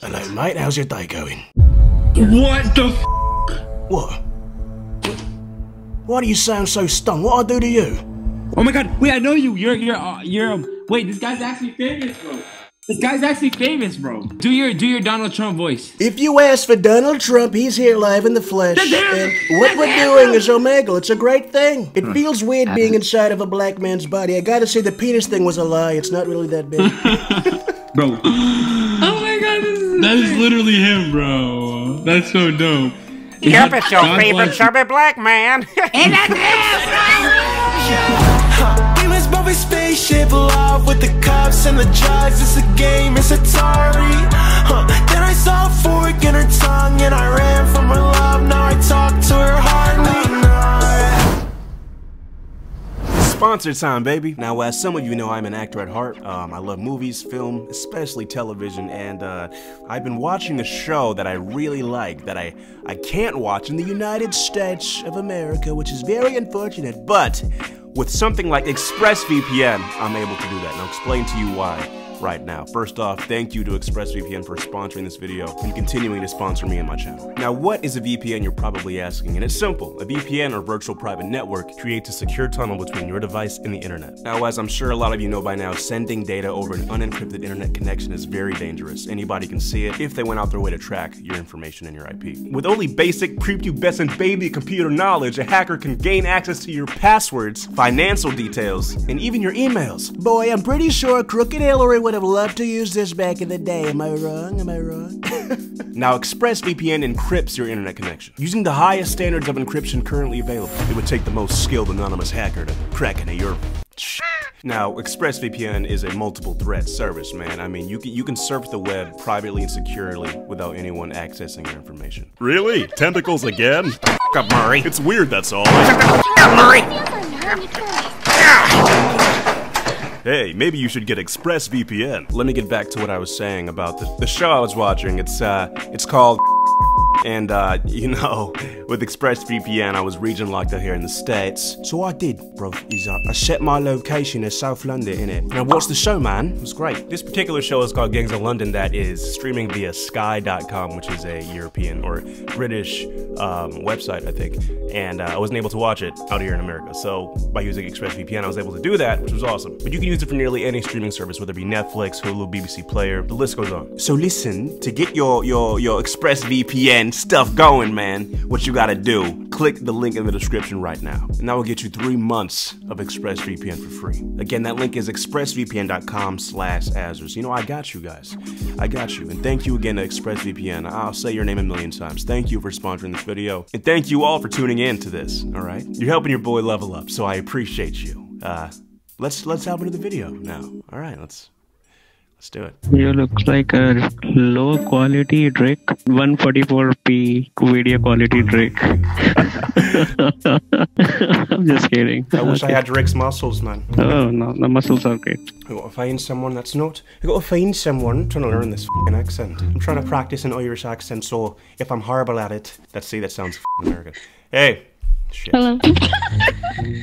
Hello, mate. How's your day going? What the f***? What? Why do you sound so stung? What I do to you? Oh my god, wait, I know you. Wait, this guy's actually famous, bro. This guy's actually famous, bro. Do your Donald Trump voice. If you ask for Donald Trump, he's here live in the flesh. And what we're doing is Omegle. It's a great thing. It feels weird being inside of a black man's body. I gotta say the penis thing was a lie. It's not really that big. Bro. Oh my god, this is that is literally him, bro. That's so dope. Trump is your favorite chubby black man. And that's him. A spaceship love with the cops and the drugs. It's a game, it's Atari. Then I saw a fork in her tongue and I ran from her love. Now I talk to her hardly. Sponsor time, baby. Now, as some of you know, I'm an actor at heart. I love movies, film, especially television, and I've been watching a show that I really like that I can't watch in the United States of America, which is very unfortunate, but with something like ExpressVPN, I'm able to do that, and I'll explain to you why right now. First off, thank you to ExpressVPN for sponsoring this video and continuing to sponsor me and my channel. Now, what is a VPN, you're probably asking, and it's simple. A VPN, or virtual private network, creates a secure tunnel between your device and the internet. Now, as I'm sure a lot of you know by now, sending data over an unencrypted internet connection is very dangerous. Anybody can see it if they went out their way to track your information and your IP. With only basic prepubescent baby computer knowledge, a hacker can gain access to your passwords, financial details, and even your emails. Boy, I'm pretty sure Crooked Hillary would have loved to use this back in the day. Am I wrong? Am I wrong? Now, ExpressVPN encrypts your internet connection using the highest standards of encryption currently available. It would take the most skilled anonymous hacker to crack into your... Now, ExpressVPN is a multiple threat service, man. I mean, you can surf the web privately and securely without anyone accessing your information. Really? Tentacles again? Up, Murray. It's weird, that's all. Hey, maybe you should get ExpressVPN. Let me get back to what I was saying about the show I was watching. It's called... And, you know, with ExpressVPN, I was region locked out here in the States. So what I did, bro, is I set my location as South London, innit? And I watched the show, man. It was great. This particular show is called Gangs of London, that is streaming via Sky.com, which is a European or British website, I think. And I wasn't able to watch it out here in America. So by using ExpressVPN, I was able to do that, which was awesome. But you can use it for nearly any streaming service, whether it be Netflix, Hulu, BBC Player, the list goes on. So listen, to get your ExpressVPN stuff going, man, what you gotta do, click the link in the description right now, and that will get you 3 months of ExpressVPN for free. Again, that link is expressvpn.com/Azers. You know, I got you guys, I got you, and thank you again to ExpressVPN. I'll say your name a million times. Thank you for sponsoring this video, and thank you all for tuning in to this. All right, you're helping your boy level up, so I appreciate you. Let's hop into the video now. All right, Let's do it. You look like a low quality Drake, 144p video quality Drake. I'm just kidding. I wish I had Drake's muscles, man. Oh no, the muscles are great. I gotta find someone that's not. I gotta find someone. I'm trying to learn this f***ing accent. I'm trying to practice an Irish accent, so if I'm horrible at it, let's see, that sounds f***ing American. Hey. Shit. Hello.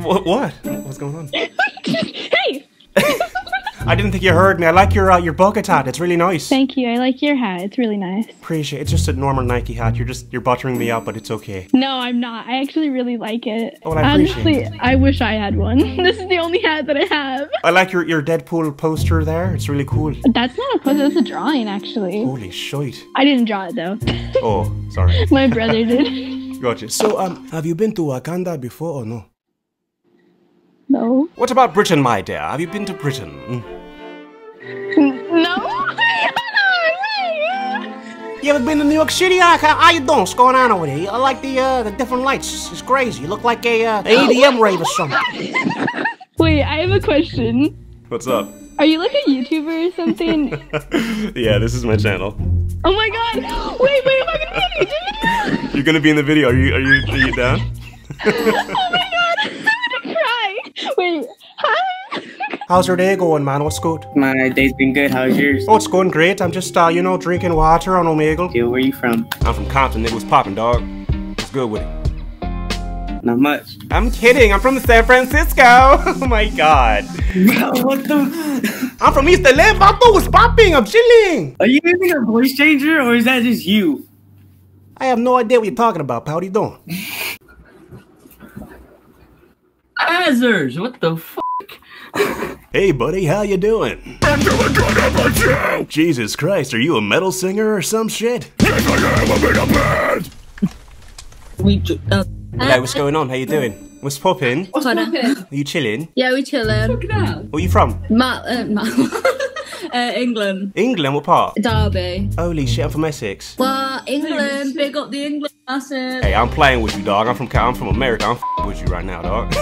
What? What's going on? Hey. I didn't think you heard me. I like your bucket hat. It's really nice. Thank you. I like your hat. It's really nice. Appreciate it. It's just a normal Nike hat. You're buttering me up, but it's okay. No, I'm not. I actually really like it. Oh, well, I appreciate it. I wish I had one. This is the only hat that I have. I like your Deadpool poster there. It's really cool. That's not a poster. That's a drawing, actually. Holy shit. I didn't draw it, though. Oh, sorry. My brother did. Gotcha. So, have you been to Wakanda before or no? No. What about Britain, my dear? Have you been to Britain? No. You ever been to New York City? How you doing? What's going on over here? I like the different lights. It's crazy. You look like a EDM rave or something. Wait, I have a question. What's up? Are you like a YouTuber or something? Yeah, this is my channel. Oh my God! Wait, am I gonna be in the video? You're gonna be in the video. Are you down? Oh my God! Wait, hi! How's your day going, man? What's good? My day's been good. How's yours? Oh, it's going great. I'm just, you know, drinking water on Omegle. Dude, where are you from? I'm from Compton. It was popping, dog. It's good with it. Not much. I'm kidding. I'm from San Francisco. Oh my god. Bro, what the? I'm from East L.A. Bato, what's popping? I'm chilling. Are you using a voice changer or is that just you? I have no idea what you're talking about, pal. What are you doing? Hazards, what the fuck? Hey buddy, how you doing? I'm doing good, how about you? Jesus Christ, are you a metal singer or some shit? Yes, I am, I'm in a band! Hey, what's going on? How you doing? What's poppin'? What's poppin'? Are you chillin'? Yeah, we chillin'. Where are you from? England. England? What part? Derby. Holy shit, I'm from Essex. Well, England, big up the England, that's it. Hey, I'm playing with you, dog. I'm from America. I'm f***ing with you right now, dog.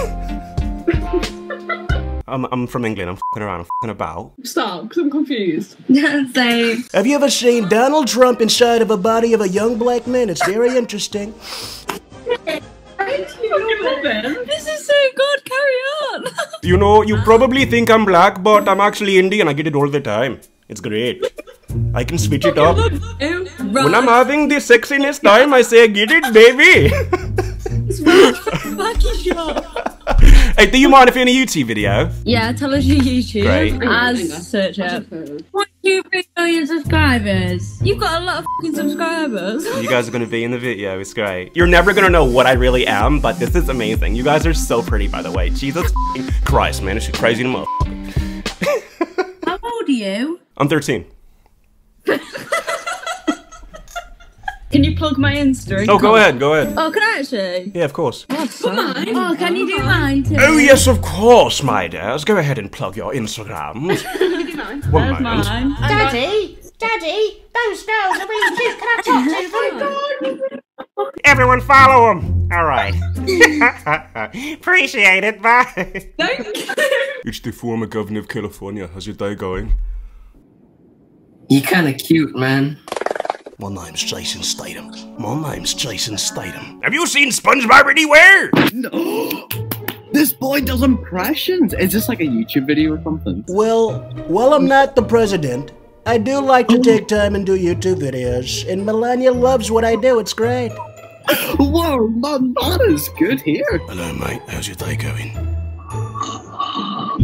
I'm from England, I'm f***ing around, I'm f***ing about. Stop, because I'm confused. Same. Have you ever seen Donald Trump inside of a body of a young black man? It's very interesting. This is so good, carry on. You know, you probably think I'm black, but I'm actually Indian. I get it all the time. It's great. I can switch it up. When I'm having the sexiness time, I say, get it, baby. It's Hey, do you mind if you're in a YouTube video? Yeah, tell us your YouTube. Great. As search up. 1.2 million subscribers. You've got a lot of fucking subscribers. You guys are going to be in the video. It's great. You're never going to know what I really am, but this is amazing. You guys are so pretty, by the way. Jesus Christ, man. It's crazy to motherfucker. How old are you? I'm 13. Can you plug my Insta? Oh, go ahead. Oh, can I actually? Yeah, of course. For mine? Oh, can you do mine too? Oh, yes, of course, my dears. Go ahead and plug your Instagram. Can you do mine? One moment. Mine. Daddy, those girls are really cute. Can I talk to you? Everyone follow them. All right. Appreciate it, bye. Thank you. It's the former governor of California. How's your day going? You're kind of cute, man. My name's Jason Statham. Have you seen SpongeBob anywhere? No. This boy does impressions. Is this like a YouTube video or something? Well, while I'm not the president, I do like to take time and do YouTube videos. And Melania loves what I do. It's great. Whoa, that is good hair. Hello, mate. How's your day going? I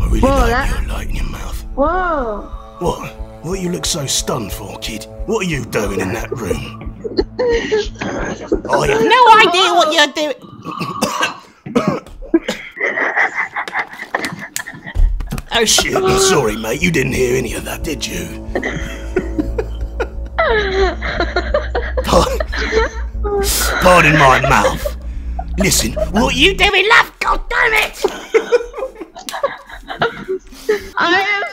really like your light in your mouth. Whoa. What? What you look so stunned for, kid? What are you doing in that room? I have no idea what you're doing. Oh shit, I'm sorry mate, you didn't hear any of that, did you? Pardon my mouth. Listen, what you doing, love? God damn it! I am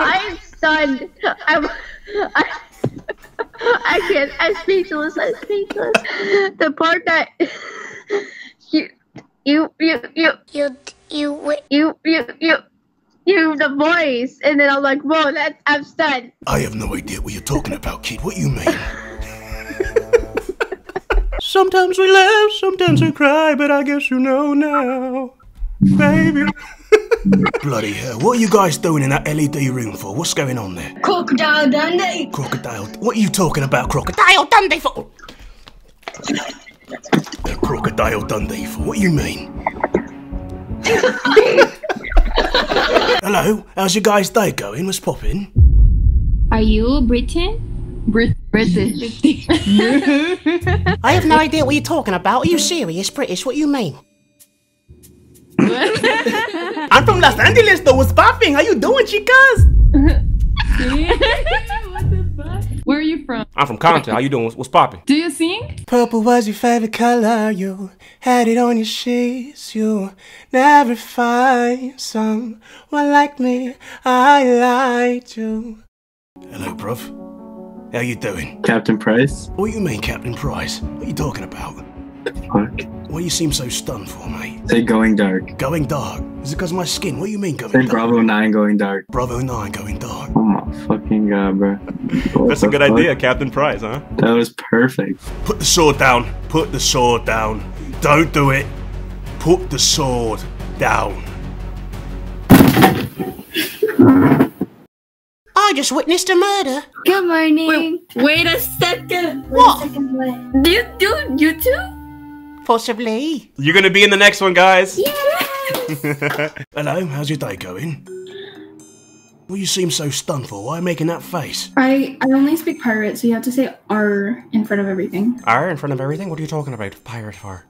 I'm stunned. I can't. I'm speechless. The part that you the voice, and then I'm like, whoa, that's I'm stunned. I have no idea what you're talking about, kid. What you mean? Sometimes we laugh, sometimes we cry, but I guess you know now, baby. Bloody hell, what are you guys doing in that LED room for? What's going on there? Crocodile Dundee! What are you talking about, Crocodile Dundee for? Crocodile Dundee for? What do you mean? Hello, how's your guys' day going? What's poppin'? Are you Britain? British. I have no idea what you're talking about. Are you serious, British? What do you mean? I'm from Los Angeles though, what's popping? How you doing, chicas? What the fuck? Where are you from? I'm from Compton, how you doing? What's popping? Do you sing? Purple was your favorite color, you had it on your sheets. You never find someone like me, I like you. Hello, bruv. How you doing? Captain Price? What do you mean, Captain Price? What are you talking about? Fuck. Why you seem so stunned for, mate? Say going dark. Going dark? Is it because of my skin? What do you mean going dark? Say Bravo 9 going dark. Bravo 9 going dark. Oh my fucking god, bro. That's a good idea, Captain Price, huh? That was perfect. Put the sword down. Put the sword down. Don't do it. Put the sword down. I just witnessed a murder. Good morning. Wait a second. What? Do you do YouTube? Possibly. You're gonna be in the next one, guys. Yes! Hello, how's your day going? Well, you seem so stunned for. Why are you making that face? I only speak pirate, so you have to say R in front of everything. R in front of everything? What are you talking about? Pirate R.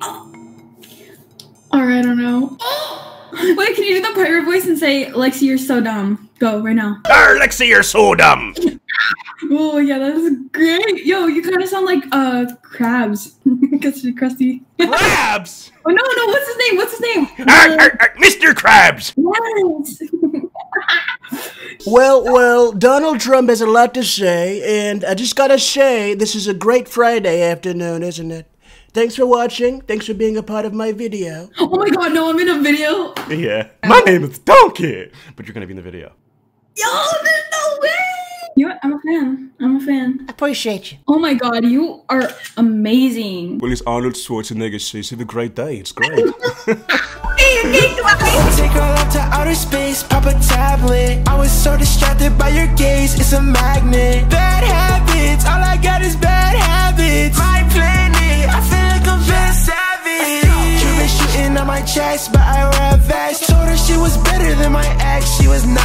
R, I don't know. Wait, can you do the pirate voice and say, Lexi, you're so dumb. Go, right now. R, Lexi, you're so dumb. Oh, yeah, that's great. Yo, you kind of sound like, Krabs. Because you're crusty. Krabs? Oh, no, no, what's his name? What's his name? Mr. Krabs. Yes. Well, Donald Trump has a lot to say, and I just gotta say, this is a great Friday afternoon, isn't it? Thanks for watching. Thanks for being a part of my video. Oh my god, no, I'm in a video. Yeah. My name is Donkey, but you're gonna be in the video. Yo, there's no way! You know what? I'm a fan. I'm a fan. I appreciate you. Oh my god, you are amazing. Well, it's Arnold Schwarzenegger, so have a great day. It's great. Take her out to outer space, pop a tablet. I was so distracted by your gaze, it's a magnet. Bad habits, all I got is bad habits. My planet, I feel like I'm just savage. You've been shooting on my chest, but I wear a vest. Told her she was better than my ex, she was not.